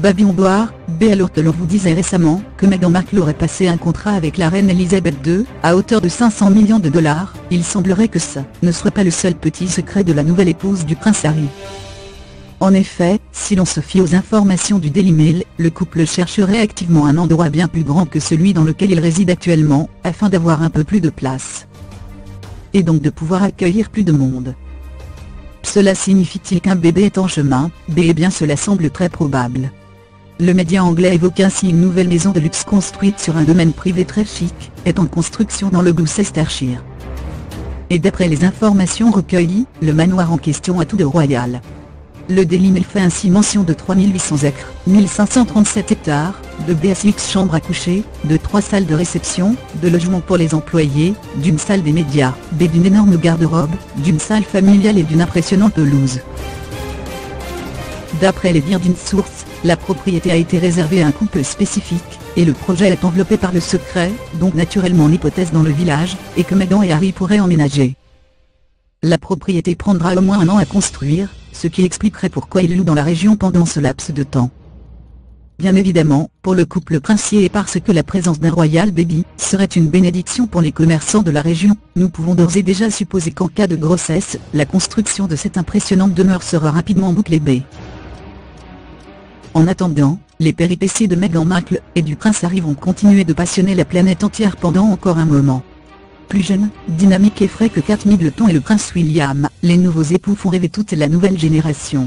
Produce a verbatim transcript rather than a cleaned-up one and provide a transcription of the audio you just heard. Babillon Noir, B. Alors que l'on vous disait récemment que Meghan Markle aurait passé un contrat avec la reine Elisabeth deux, à hauteur de cinq cents millions de dollars, il semblerait que ça ne soit pas le seul petit secret de la nouvelle épouse du prince Harry. En effet, si l'on se fie aux informations du Daily Mail, le couple chercherait activement un endroit bien plus grand que celui dans lequel il réside actuellement, afin d'avoir un peu plus de place. Et donc de pouvoir accueillir plus de monde. Cela signifie-t-il qu'un bébé est en chemin? Eh bien cela semble très probable. Le média anglais évoque ainsi une nouvelle maison de luxe construite sur un domaine privé très chic, est en construction dans le Gloucestershire. Et d'après les informations recueillies, le manoir en question a tout de royal. Le Daily Mail fait ainsi mention de trois mille huit cents acres, mille cinq cent trente-sept hectares, de B S X chambres à coucher, de trois salles de réception, de logements pour les employés, d'une salle des médias, d'une énorme garde-robe, d'une salle familiale et d'une impressionnante pelouse. D'après les dires d'une source, la propriété a été réservée à un couple spécifique, et le projet est enveloppé par le secret, donc naturellement l'hypothèse dans le village, et que Meghan et Harry pourraient emménager. La propriété prendra au moins un an à construire, ce qui expliquerait pourquoi ils louent dans la région pendant ce laps de temps. Bien évidemment, pour le couple princier et parce que la présence d'un royal baby serait une bénédiction pour les commerçants de la région, nous pouvons d'ores et déjà supposer qu'en cas de grossesse, la construction de cette impressionnante demeure sera rapidement bouclée. En attendant, les péripéties de Meghan Markle et du prince Harry vont continuer de passionner la planète entière pendant encore un moment. Plus jeune, dynamique et frais que Kate Middleton et le prince William, les nouveaux époux font rêver toute la nouvelle génération.